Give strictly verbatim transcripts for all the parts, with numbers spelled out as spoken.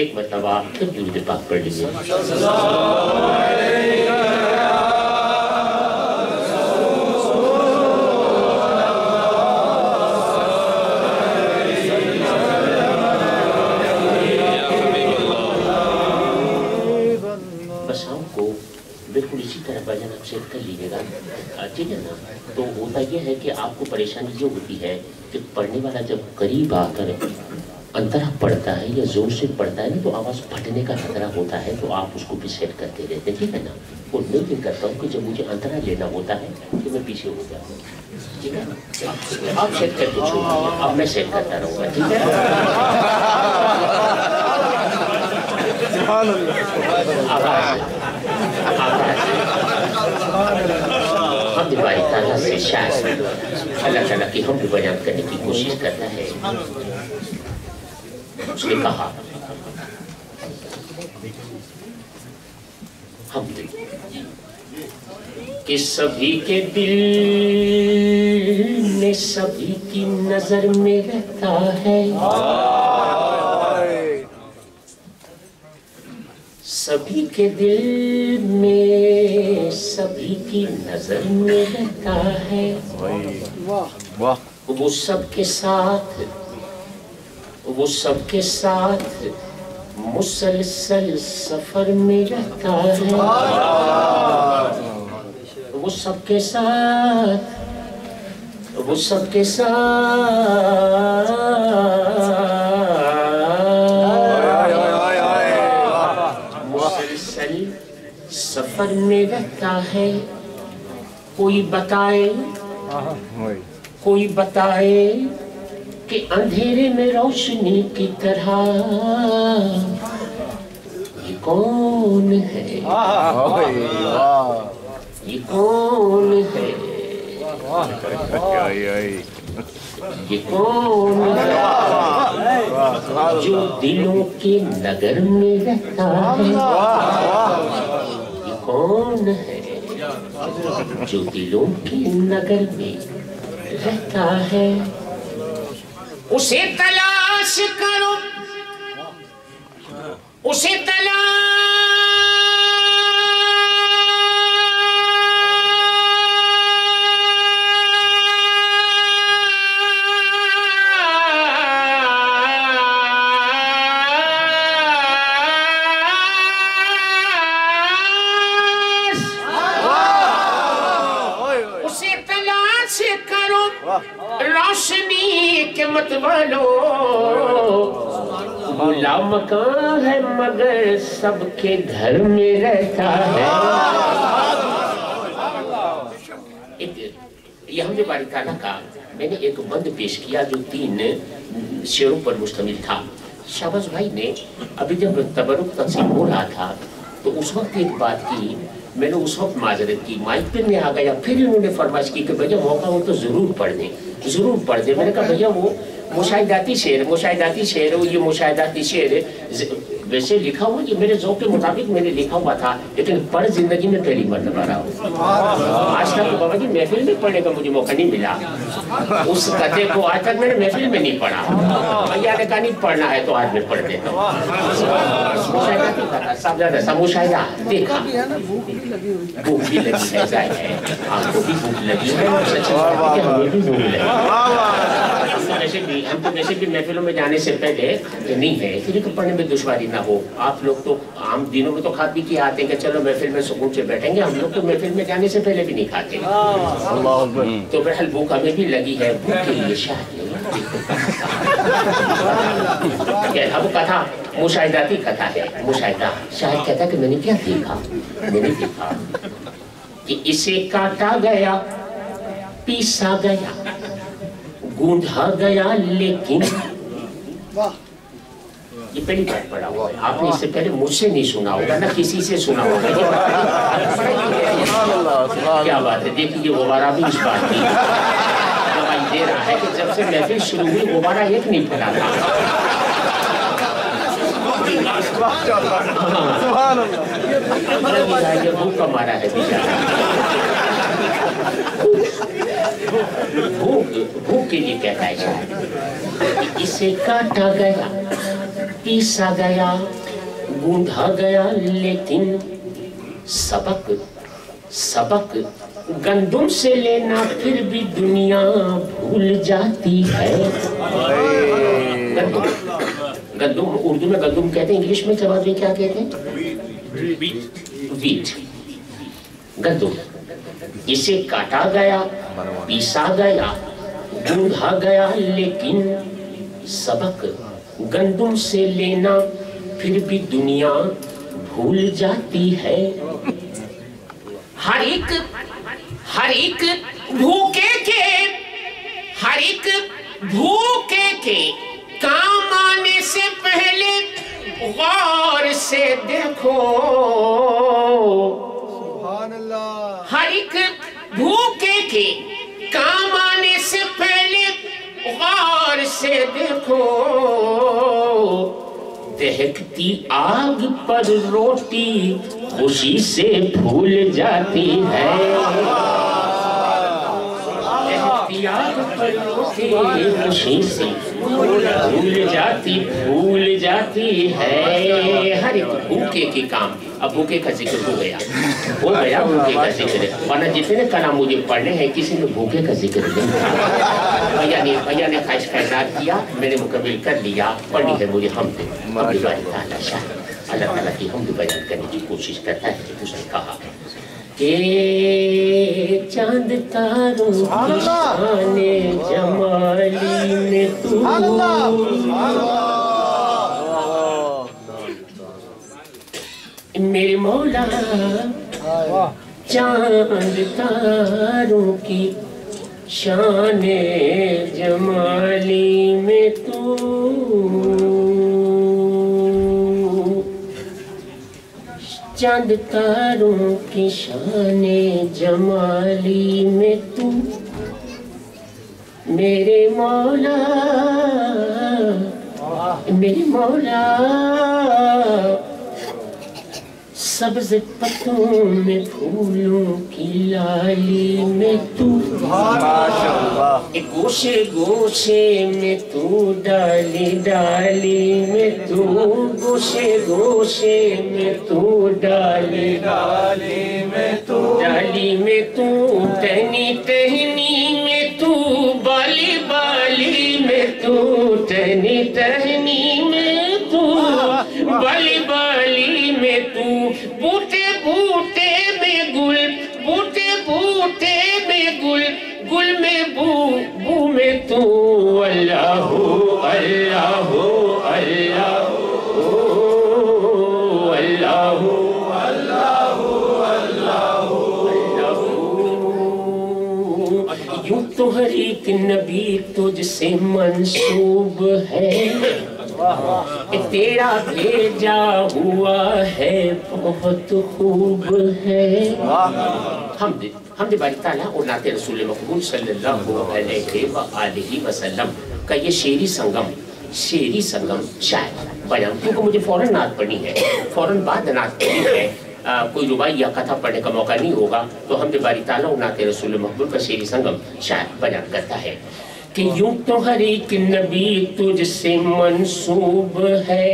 ایک مرتبہ سب درود پاک پڑھ لیجیے۔ بس ہم کو بالکل اسی طرح بھجن آپ شیئر کر لیجیے گا، ٹھیک ہے نا؟ تو ہوتا یہ ہے کہ آپ کو پریشانی یہ ہوتی ہے کہ پڑھنے والا جب قریب آ کر انترا پڑھتا ہے یا زور سے پڑھتا ہے نا تو آواز پھٹنے کا خطرہ ہوتا ہے، تو آپ اس کو بھی سیٹ کرتے رہتے ہیں، ٹھیک ہے نا؟ وہ میں یہ کرتا ہوں کہ جب مجھے انترا لینا ہوتا ہے تو میں پیچھے ہو جاتا ہوں، ٹھیک ہے نا؟ آپ سیٹ کر کے چھوڑ دیجیے، اب میں سیٹ کرتا رہوں گا، ٹھیک ہے؟ حمد باری تعالیٰ سے شاید اللہ تعالیٰ کی حمد بیان کرنے کی کوشش کرتا ہے۔ اس نے کہا حمد کہ سبھی کے دل میں سبھی کی نظر میں رہتا ہے، سبھی کے دل میں سبھی کی نظر میں رہتا ہے، وہ سب کے ساتھ وہ سب کے ساتھ مسلسل سفر میں رہتا ہے، وہ سب کے ساتھ وہ سب کے ساتھ سفر میں رہتا ہے۔ کوئی بتائے کوئی بتائے کہ اندھیرے میں روشنی کی طرح یہ کون ہے، یہ کون ہے، یہ کون ہے جو دلوں کے نگر میں رہتا ہے، کون ہے جو دلوں کے نگر میں رہتا ہے، اسے تلاش کرو اسے بلا مکان ہے مگر سب کے گھر میں رہتا ہے۔ یہ ہم نے باری تعالیٰ کا میں نے ایک بند پیش کیا جو تین شعروں پر مشتمل تھا۔ شاباز بھائی نے ابھی جب تبرک تقسیم ہو رہا تھا تو اس وقت ایک بات کی، میں نے اس وقت معذرت کی، مائک پہ میں آ گیا، پھر انہوں نے فرمائش کی کہ بھیا موقع ہو تو ضرور پڑھ دیں ضرور پڑھ دیں۔ میں نے کہا بھیا وہ مشاہداتی شعر مشاہداتی شعر یہ مشاہداتی شعر ویسے لکھا ہوا کہ میرے ذوق کے مطابق میں نے لکھا ہوا تھا، لیکن پڑھ زندگی میں پہلی مرتبہ رہا ہوں، آج تک بابا جی محفل میں پڑھنے کا مجھے موقع نہیں ملا، اس قطعے کو آج تک میں نے محفل میں نہیں پڑھا، بھیا نے کہا نہیں پڑھنا ہے تو آج میں پڑھ دیتا ہوں، مشاہداتی کا سمجھا تھا مشاہدہ دیکھا، بھوک بھی لگی ہے، ظاہر ہے آپ کو بھی بھوک لگی ہے، ہمیں بھی بھوک لگی، ہم تو ویسے بھی محفلوں میں جانے سے پہلے نہیں ہے اس لیے کہ پڑھنے میں دشواری نہ ہو، آپ لوگ تو عام دنوں میں تو کھا پی کے آتے ہیں کہ چلو محفل میں سکون سے بیٹھیں گے، ہم لوگ تو محفل میں جانے سے پہلے بھی نہیں کھاتے، تو بہرحال بھوک ہمیں بھی لگی ہے، بھوک کے لیے شاید اب کتھا مشاہداتی کتھا ہے، مشاہدہ شاید کہتا ہے کہ میں نے کیا دیکھا، میں نے دیکھا کہ اسے کاٹا گیا پیسا گیا گوندھا گیا، لیکن یہ پہلی بار پڑھا ہوا ہے، آپ نے اس سے پہلے مجھ سے نہیں سنا ہوگا نہ کسی سے سنا ہوگا، کیا بات ہے، دیکھیے غبارہ بھی اس بات کی دوائی دے رہا ہے کہ جب سے محفل شروع ہوئی غبارہ ایک نہیں پڑا تھا، یہ بھوک کا مارا ہے بھوک کے لیے کہتا ہے، اسے کاٹا گیا پیسا گیا گوندھا گیا، لیکن سبق سبق گندم سے لینا پھر بھی دنیا بھول جاتی ہے۔ گندم گندم اردو میں گندم کہتے ہیں، انگلش میں جواب میں کیا کہتے ہیں؟ ویٹ۔ گندم اسے کاٹا گیا، پیسا گیا، گوندھا گیا، لیکن سبق گندم سے لینا پھر بھی دنیا بھول جاتی ہے۔ ہر ایک ہر ایک بھوکے کے ہر ایک بھوکے کے کام آنے سے پہلے غور سے دیکھو، سبحان اللہ، ہر ایک بھوکے کے کام آنے سے پہلے غور سے دیکھو، دہکتی آگ پر روٹی خوشی سے بھول جاتی ہے، دہکتی آگ پر روٹی خوشی سے بھول جاتی بھول جاتی ہے۔ ہر ایک بھوکے کے کام، اب بھوکے کا ذکر ہو گیا ہو گیا بھوکے کا ذکر، ورنہ جتنے کلام مجھے پڑھنے ہیں کسی نے بھوکے کا ذکر نہیں۔ بھیا نے بھیا نے خواہش کا اظہار کیا، میں نے مکمل کر لیا، پڑھی ہے مجھے حمد، اللہ تعالیٰ کی حمد بیان کرنے کی کوشش کرتا ہے۔ اس نے کہا کہ چاند تاروں کی شان جمالی میں تو میرے مولا، چاند تاروں کی شان جمالی میں تو چاند تاروں کی شان جمالی میں تو میرے مولا میرے مولا سبز پتوں میں پھولوں کی لالی میں تو، گوشے گوشے میں تو ڈالی ڈالی میں تو، گوشے گوشے میں تو ڈالی ڈالی میں تو، ڈالی میں تو ٹہنی ٹہنی میں تو، بالی بالی میں تو ٹہنی ٹہنی میں تو، بالی بالی میں تو، بوٹے بوٹے میں گل، بوٹے بوٹے میں گل، گل میں بو بو میں تو، اللہ ہو اللہ ہو اللہ ہو اللہ ہو اللہ ہو اللہ ہو۔ یوں تو ہر ایک نبی تجھ سے منسوب ہے، تیرا بھیجا ہوا ہے بہت خوب ہے۔ حمد حمد باری تعالیٰ اور نعت رسول مقبول صلی اللہ علیہ وآلہ وسلم کا یہ شعری سنگم شعری سنگم شاید بیان، کیونکہ مجھے فوراً نعت پڑھنی ہے، فوراً بعد نعت پڑھنی ہے، کوئی ربائی یا کتھا پڑھنے کا موقع نہیں ہوگا، تو حمد باری تعالیٰ اور نعت رسول مقبول کا شعری سنگم شاید بیان کرتا ہے کہ یوں تو ہر ایک نبی تجھ سے منسوب ہے،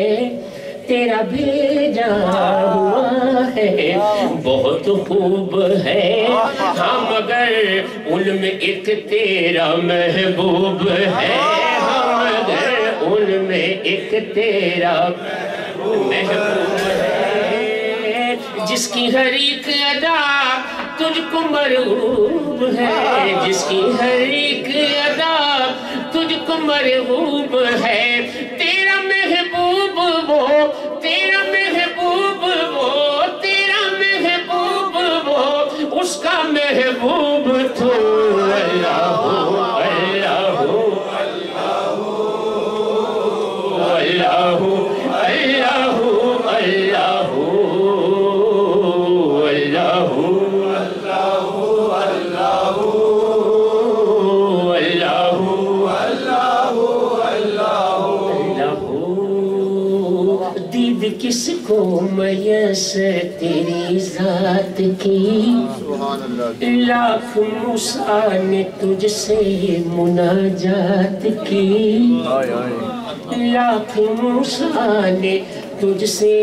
تیرا بھیجا ہوا ہے بہت خوب ہے، ہاں مگر ان میں ایک تیرا محبوب ہے، ہاں مگر ان میں ایک تیرا محبوب ہے، جس کی ہر ایک ادا تجھ کو مرغوب ہے، جس کی ہر ایک ادا تجھ کو مرغوب ہے، تیرا محبوب وہ تیرا محبوب وہ تیرا محبوب وہ اس کا محبوب تو، اللہ ہو اللہ ہو اللہ ہو اللہ ہو اللہ ہو اللہ ہو اللہ ہو کس کو میسر تیری ذات کی، لاکھ موسیٰ نے تجھ سے مناجات کی، لاکھ موسیٰ نے تجھ سے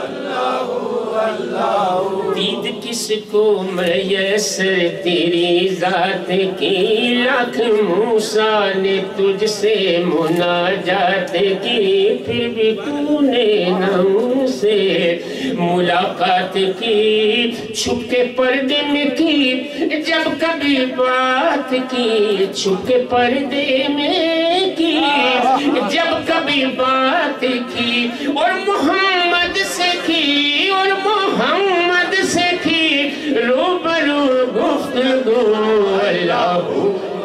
اللہ ہو اللہ ہو کس کو میسر تیری ذات کی، لاکھ موسیٰ نے تجھ سے مناجات کی، پھر بھی تو نے نہ ان سے ملاقات کی، چھپ کے پردے میں کی جب کبھی بات کی، چھپ کے پردے میں کی جب کبھی بات کی، اور محمد سے کی، اور محمد سے کی روبرو گفتگو، اللہ ہو